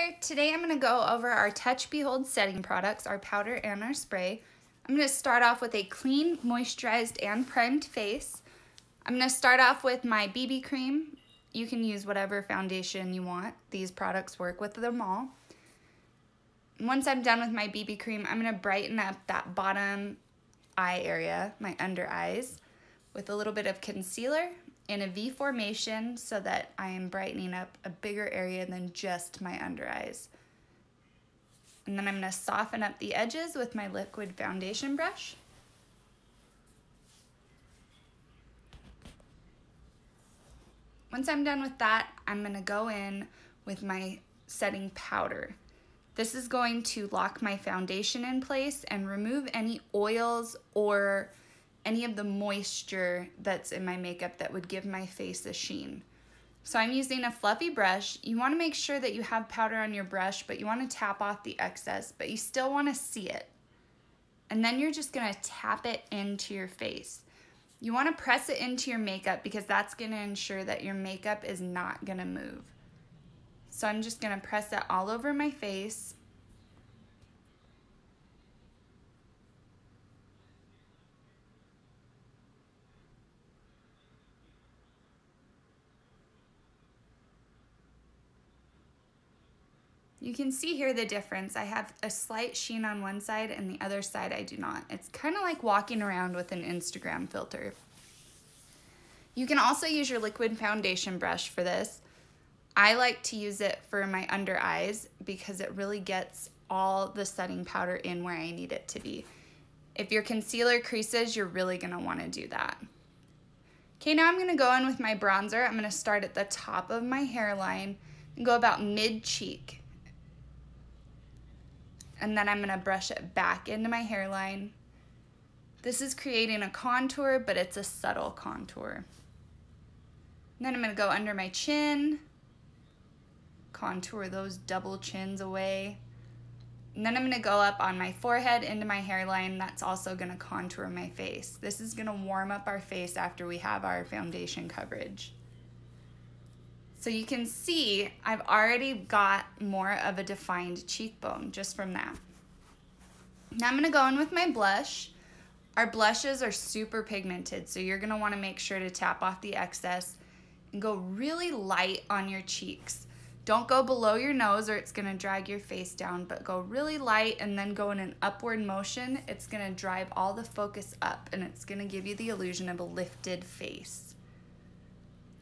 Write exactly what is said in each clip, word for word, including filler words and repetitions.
there! Today I'm going to go over our Touch Behold setting products, our powder and our spray. I'm going to start off with a clean, moisturized, and primed face. I'm going to start off with my B B cream. You can use whatever foundation you want. These products work with them all. Once I'm done with my B B cream, I'm going to brighten up that bottom eye area, my under eyes, with a little bit of concealer in a V formation so that I am brightening up a bigger area than just my under eyes. And then I'm going to soften up the edges with my liquid foundation brush. Once I'm done with that, I'm going to go in with my setting powder. This is going to lock my foundation in place and remove any oils or any of the moisture that's in my makeup that would give my face a sheen. So I'm using a fluffy brush. You wanna make sure that you have powder on your brush, but you wanna tap off the excess, but you still wanna see it. And then you're just gonna tap it into your face. You wanna press it into your makeup because that's gonna ensure that your makeup is not gonna move. So I'm just gonna press it all over my face. You can see here the difference. I have a slight sheen on one side and the other side I do not. It's kind of like walking around with an Instagram filter. You can also use your liquid foundation brush for this. I like to use it for my under eyes because it really gets all the setting powder in where I need it to be. If your concealer creases, you're really gonna wanna do that. Okay, now I'm gonna go in with my bronzer. I'm gonna start at the top of my hairline and go about mid-cheek. And then I'm gonna brush it back into my hairline. This is creating a contour, but it's a subtle contour. And then I'm gonna go under my chin, contour those double chins away. And then I'm gonna go up on my forehead into my hairline. That's also gonna contour my face. This is gonna warm up our face after we have our foundation coverage. So you can see I've already got more of a defined cheekbone just from that. Now I'm gonna go in with my blush. Our blushes are super pigmented, so you're gonna wanna make sure to tap off the excess and go really light on your cheeks. Don't go below your nose or it's gonna drag your face down, but go really light and then go in an upward motion. It's gonna drive all the focus up and it's gonna give you the illusion of a lifted face.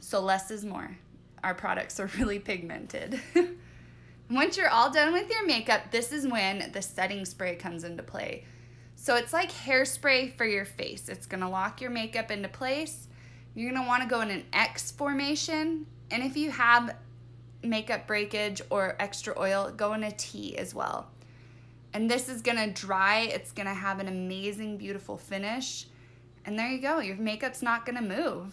So less is more. Our products are really pigmented. Once you're all done with your makeup, this is when the setting spray comes into play. So it's like hairspray for your face. It's gonna lock your makeup into place. You're gonna wanna go in an X formation. And if you have makeup breakage or extra oil, go in a T as well. And this is gonna dry. It's gonna have an amazing, beautiful finish. And there you go, your makeup's not gonna move.